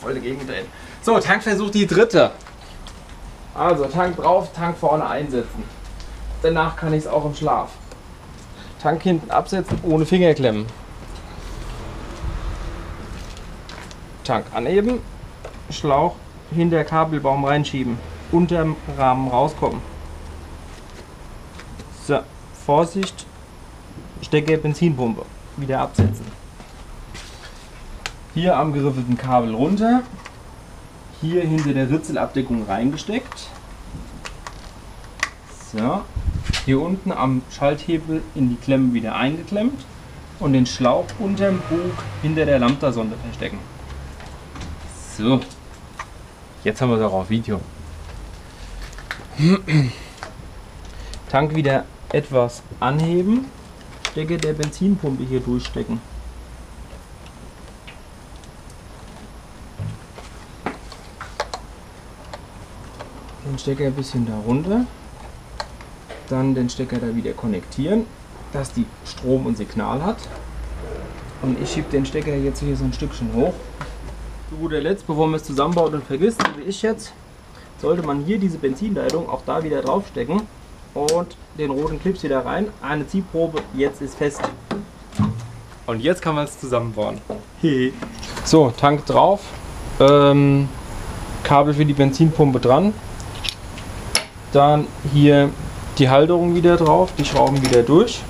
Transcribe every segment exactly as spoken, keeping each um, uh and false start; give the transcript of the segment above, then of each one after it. Voll dagegen drehen. So, Tankversuch die dritte. Also Tank drauf, Tank vorne einsetzen. Danach kann ich es auch im Schlaf. Tank hinten absetzen, ohne Fingerklemmen. Tank anheben, Schlauch hinter Kabelbaum reinschieben, unterm Rahmen rauskommen. So, Vorsicht, Stecker Benzinpumpe, wieder absetzen. Hier am geriffelten Kabel runter, hier hinter der Ritzelabdeckung reingesteckt. So, hier unten am Schalthebel in die Klemme wieder eingeklemmt und den Schlauch unterm Bug hinter der Lambda-Sonde verstecken. So, jetzt haben wir es auch auf Video. Tank wieder etwas anheben, Stecker der Benzinpumpe hier durchstecken. Den Stecker ein bisschen da runter, dann den Stecker da wieder konnektieren, dass die Strom und Signal hat. Und ich schiebe den Stecker jetzt hier so ein Stückchen hoch. Zu guter Letzt, bevor man es zusammenbaut und vergisst, wie ich jetzt, sollte man hier diese Benzinleitung auch da wieder draufstecken und den roten Clips wieder rein. Eine Ziehprobe, jetzt ist fest. Und jetzt kann man es zusammenbauen. Hehe. So, Tank drauf, ähm, Kabel für die Benzinpumpe dran. Dann hier die Halterung wieder drauf, die Schrauben wieder durch.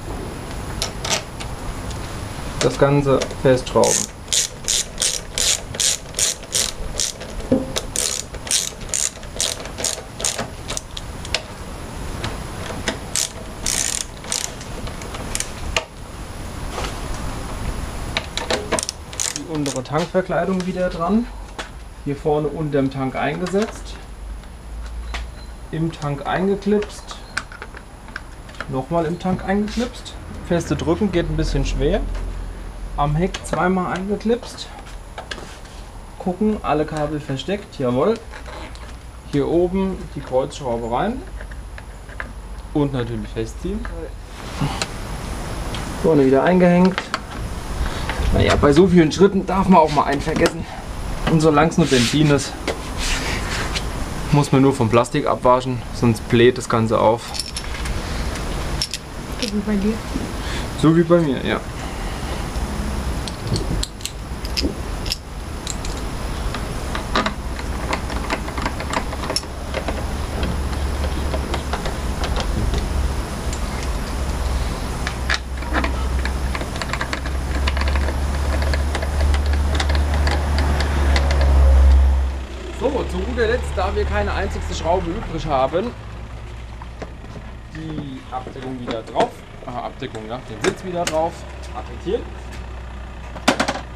Das Ganze festschrauben. Die untere Tankverkleidung wieder dran. Hier vorne unter dem Tank eingesetzt. Im Tank eingeklipst, nochmal im Tank eingeklipst, feste drücken, geht ein bisschen schwer, am Heck zweimal eingeklipst, gucken, alle Kabel versteckt, jawohl, hier oben die Kreuzschraube rein und natürlich festziehen, vorne wieder eingehängt. Naja, bei so vielen Schritten darf man auch mal einen vergessen und solange es nur Benzin ist, muss man nur vom Plastik abwaschen, sonst bläht das Ganze auf. So wie bei dir? So wie bei mir, ja. Zu guter Letzt, da wir keine einzigste Schraube übrig haben, die Abdeckung wieder drauf, aha, Abdeckung, ja, den Sitz wieder drauf, applizieren,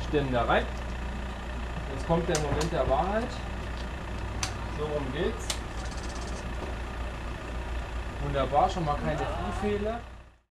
Ständer rein, jetzt kommt der Moment der Wahrheit, so rum geht's, wunderbar, schon mal keine Fehler.